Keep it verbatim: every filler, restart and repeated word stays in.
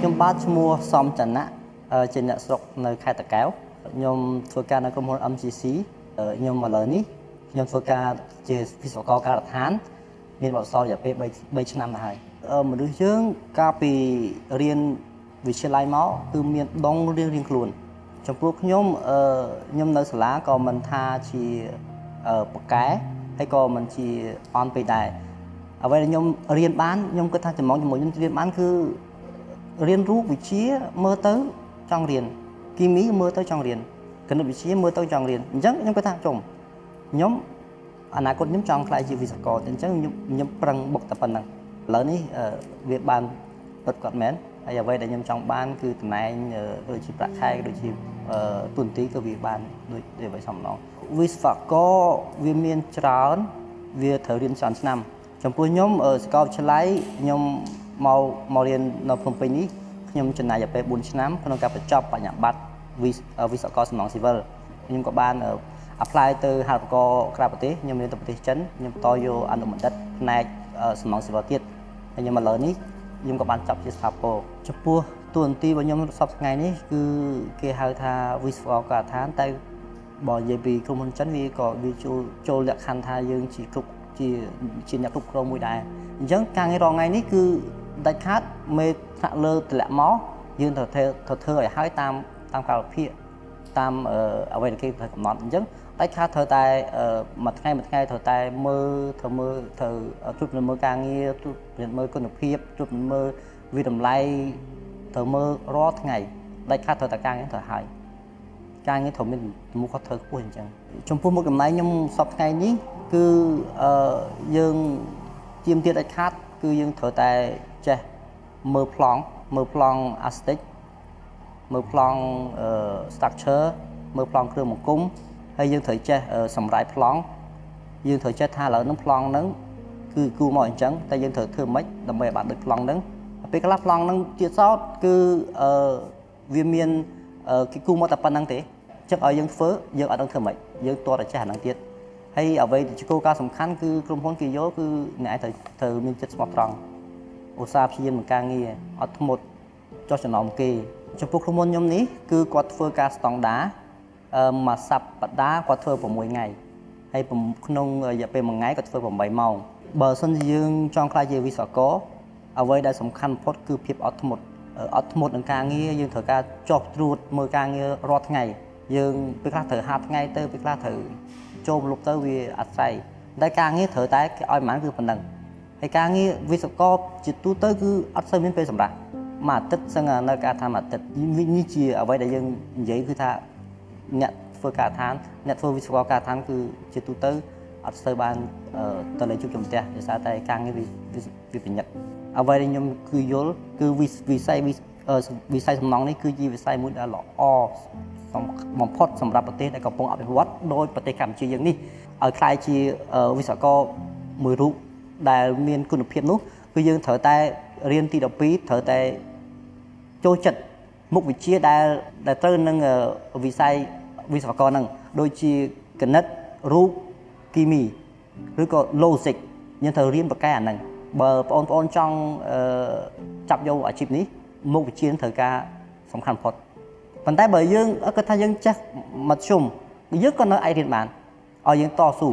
ខ្ញុំបាទឈ្មោះសំចនៈជាអ្នកស្រុកនៅខេត្តតាកែវខ្ញុំធ្វើការនៅក្រុមហ៊ុន M G C ខ្ញុំឥឡូវនេះខ្ញុំធ្វើការជាវិស្វករការដ្ឋានមានបទពិសោធន៍រយៈពេល3ឆ្នាំទៅហើយមនុស្សយើងកាលពីរៀនវិទ្យាល័យមកគឺមានដងរៀងរៀងខ្លួនចំពោះខ្ញុំខ្ញុំនៅសាលាក៏មិនថាជាបកកែហើយក៏មិនជាអន់ពេកដែរអ្វីដែលខ្ញុំរៀនបានខ្ញុំគិតថាចំណងជាមួយខ្ញុំរៀនបានគឺរៀនរូបវិទ្យាមើលទៅចង់រៀនគីមីមើលទៅចង់រៀនគណិតវិទ្យាមើលទៅចង់រៀនអញ្ចឹងខ្ញុំគិតថាចំខ្ញុំអនាគតខ្ញុំចង់ខ្លាយជាវិស្វករអញ្ចឹងខ្ញុំខ្ញុំប្រឹងបុកតែប៉ុណ្្នឹងឥឡូវនេះវាបានពិតគាត់មែនហើយអ្វីដែលខ្ញុំចង់បានគឺតំណែងដូចជាប្រាក់ខែដូចជាទុនទីក៏វាបានដូចវាឲ្យសំឡងវិស្វករវាមានច្រើនវាត្រូវរៀនច្រើនឆ្នាំចំពោះខ្ញុំសាកលវិទ្យាល័យខ្ញុំមកមករៀននៅភ្នំពេញនេះខ្ញុំចំណាយពេល4ឆ្នាំក្នុងការបញ្ចប់បញ្ញាបត្រវិស្វករសំណង់ស៊ីវិលខ្ញុំក៏បានអាប់ឡាយទៅហាកករក្រៅប្រទេសខ្ញុំរៀនទៅប្រទេសចិនខ្ញុំបន្តយកអនុបណ្ឌិតផ្នែកសំណង់ស៊ីវិលទៀតហើយខ្ញុំឥឡូវនេះខ្ញុំក៏បានចប់ជាស្ថាពរចំពោះតួនាទីរបស់ខ្ញុំសប្តាហ៍ថ្ងៃនេះគឺគេហៅថាវិស្វករការដ្ឋានតែបើនិយាយពីក្រុមហ៊ុនចិនវាក៏វាចូលចូលលក្ខខណ្ឌថាយើងជាគ្រប់ជាជាអ្នកគ្រប់គ្រងមួយដែរអញ្ចឹងការងាររងថ្ងៃនេះគឺដាច់ខាតមេថ្នាក់លើតម្លាក់មកយើងត្រូវធ្វើឲ្យហើយតាមតាមកាលវិភាគតាមអ្វីដែលគេកំណត់អញ្ចឹងដាច់ខាតត្រូវតែមួយថ្ងៃមួយថ្ងៃត្រូវតែមើលត្រូវមើលត្រូវជួយពិនិត្យមើលការងារជួយពិនិត្យមើលគុណភាពជួយពិនិត្យមើលវិតម្លៃត្រូវមើលរាល់ថ្ងៃដាច់ខាតត្រូវតែការងារត្រូវហើយការងារត្រូវមានមុខគាត់ធ្វើខ្ពស់អញ្ចឹងចំពោះមុខតំណែងខ្ញុំសប្តាហ៍ថ្ងៃនេះគឺយើងជាមទៀតដាច់ខាតគឺយើងត្រូវតែចេះមើលប្លង់មើលប្លង់ Architect មើលប្លង់ structure មើលប្លង់គ្រឿងបង្គុំហើយយើងត្រូវចេះសម្រាយប្លង់យើងត្រូវចេះថាឥឡូវនឹងប្លង់នឹងគឺគូមកអញ្ចឹងតែយើងត្រូវធ្វើម៉េចដើម្បីឲ្យបានដូចប្លង់នឹងពេលខ្លះប្លង់នឹងទៀតសោតគឺវាមានគេគូមកតែប៉ុណ្្នឹងទេចឹងឲ្យយើងធ្វើយើងអត់ដឹងធ្វើម៉េចយើងទាត់តែចេះអាហ្នឹងទៀតហើយអ្វីដែលជាគោលការណ៍សំខាន់គឺក្រុមហ៊ុនគេយកគឺអ្នកឯងត្រូវមានចិត្តស្មោះត្រង់ឧស្សាហ៍ព្យាយាមនឹងការងារអត់ធ្មត់ចោះចំណោមគេចំពោះក្រុមហ៊ុនខ្ញុំនេះគឺគាត់ធ្វើការស្តង់ដារមួយសប្តាហ៍គាត់ធ្វើ6ថ្ងៃហើយក្នុងរយៈពេលមួយថ្ងៃគាត់ធ្វើ8ម៉ោងបើមិនជាយើងចង់ខ្លាចជាវិស្វករអ្វីដែលសំខាន់បំផុតគឺភាពអត់ធ្មត់អត់ធ្មត់នឹងការងារយើងត្រូវការចោះត្រួតមើលការងាររាល់ថ្ងៃយើងពេលខ្លះត្រូវហាត់ថ្ងៃទៅពេលខ្លះត្រូវចូលលុបទៅវាអាស្រ័យតែការងារត្រូវតែគេឲ្យប៉ុន្មានគឺប៉ុណ្ណឹងហើយការងារវិស្វករជាទូទៅគឺអត់សូវមានពេលសម្រាប់មួយអាទិត្យសឹងនៅការថាមួយអាទិត្យនេះជាអ្វីដែលយើងនិយាយគឺថាអ្នកធ្វើការដ្ឋានអ្នកធ្វើវិស្វករការដ្ឋានគឺជាទូទៅអត់សូវបានទៅលើជួបជំទះដោយសារតែការងារវាបញ្ញត្តិអ្វីដែលខ្ញុំគឺយល់គឺវិស័យវិស័យសំណង់នេះគឺជាវិស័យមួយដែលល្អបំផុតសម្រាប់ប្រទេសដែលកំពុងអភិវឌ្ឍដោយប្រទេសកម្ពុជាយើងនេះឲ្យខ្លាយជាវិស្វករមួយរូបដែលមានគុណភាពនោះគឺយើងត្រូវតែរៀនទី12ត្រូវតែចូលចិត្តមុខវិជ្ជាដែលដែលត្រូវនឹងវិស័យវិស្វករហ្នឹងដូចជាគណិតរូបគីមីឬក៏ logic យើងត្រូវរៀនបកកែអាហ្នឹងបើបងប្អូនចង់ចាប់យកអាជីពនេះមុខវិជ្ជាត្រូវការសំខាន់បំផុតប៉ុន្តែបើយើងគាត់ថាយើងចេះមធ្យមយើងក៏នៅអាចរៀនបានឲ្យយើងតស៊ូ